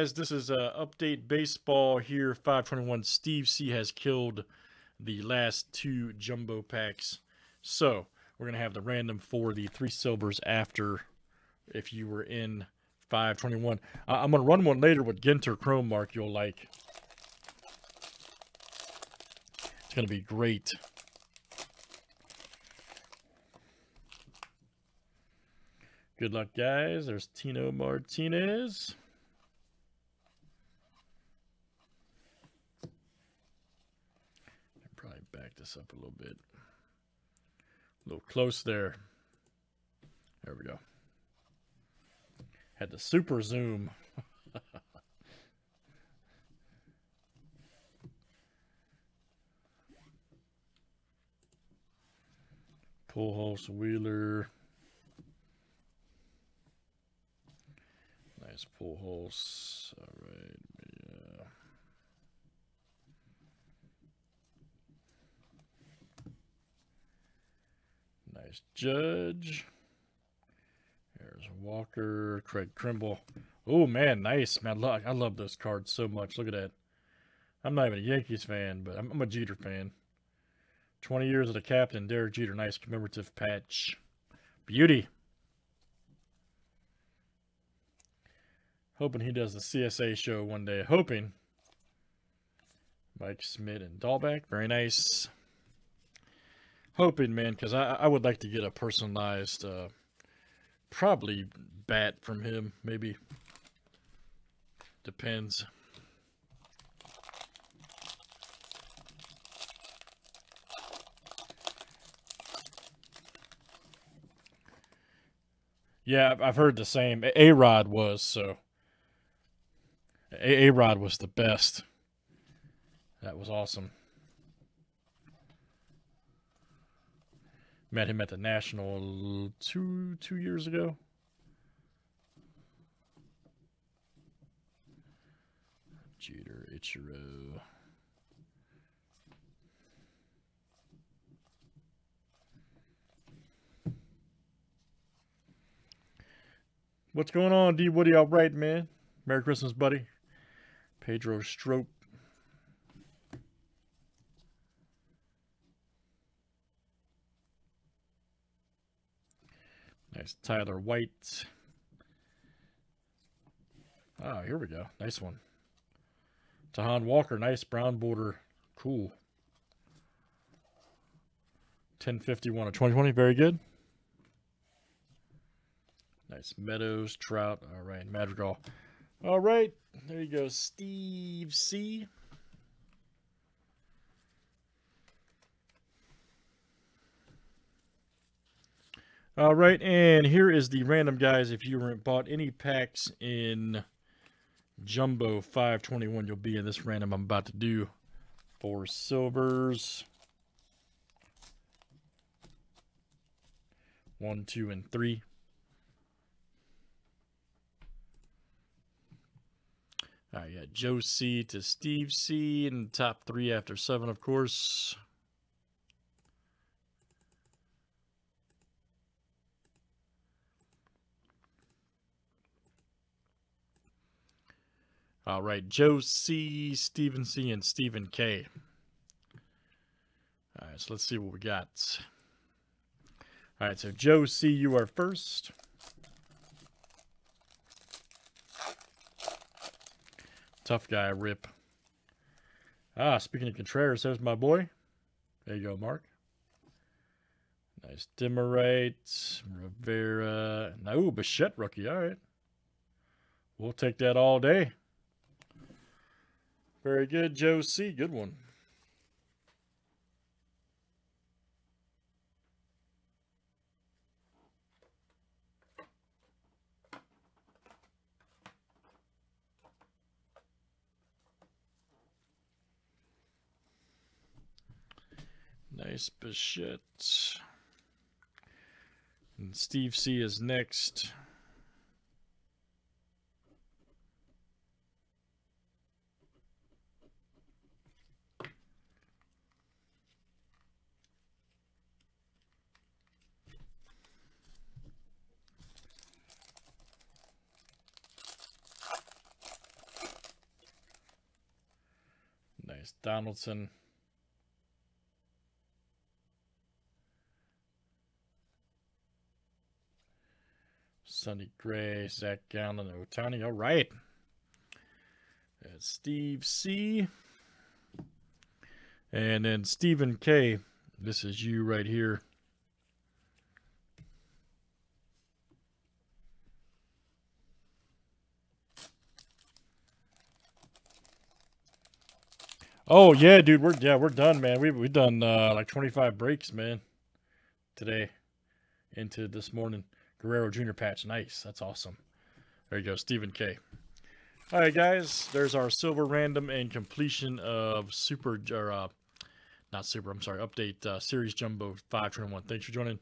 guys, this is Update Baseball here, 521. Steve C has killed the last two jumbo packs. So we're going to have the random for the three silvers after if you were in 521. I'm going to run one later with Ginter Chrome Mark you'll like. It's going to be great. Good luck, guys. There's Tino Martinez. I'll probably back this up a little bit. A little close there. There we go. Had the super zoom. Pujols, Wheeler. Nice Pujols. All right. Yeah. Nice Judge. There's Walker, Craig Kimbrell. Oh man, nice man. Look, I love those cards so much. Look at that. I'm not even a Yankees fan, but I'm a Jeter fan. 20 years of the captain, Derek Jeter. Nice commemorative patch. Beauty. Hoping he does the CSA show one day. Hoping. Mike Smith and Dahlback. Very nice. Hoping, man, because I would like to get a personalized, probably bat from him. Maybe. Depends. Yeah, I've heard the same. A-Rod was, so. A-Rod was the best. That was awesome. Met him at the National two years ago. Jeter, Ichiro. What's going on, D. Woody? All right, man. Merry Christmas, buddy. Pedro Strop. Nice Tyler White. Ah, here we go. Nice one. Tahan Walker. Nice brown border. Cool. 1051 of 2020. Very good. Nice Meadows, Trout. All right, Madrigal. All right, there you go, Steve C. All right, and here is the random, guys. If you haven't bought any packs in Jumbo 521, you'll be in this random I'm about to do for silvers. 1, 2, and 3. All right, yeah, Joe C to Steve C, and top three after 7, of course. All right, Joe C, Steven C, and Stephen K. All right, so let's see what we got. All right, so Joe C, you are first. Tough guy, Rip. Ah, speaking of Contreras, there's my boy. There you go, Mark. Nice Demerite, Rivera. No, Bichette rookie. All right. We'll take that all day. Very good, Joe C. Good one. Nice Bichette. And Steve C is next. There's Donaldson. Sonny Gray, Zach Gallen, Ohtani. All right. That's Steve C. And then Stephen K. This is you right here. Oh yeah, dude, we're done, man. We've done like 25 breaks, man, today into this morning. Guerrero Jr. patch, nice. That's awesome. There you go, Stephen K. All right, guys, there's our silver random and completion of update series jumbo 521. Thanks for joining.